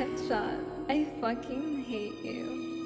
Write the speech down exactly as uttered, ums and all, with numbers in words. Headshot, I fucking hate you.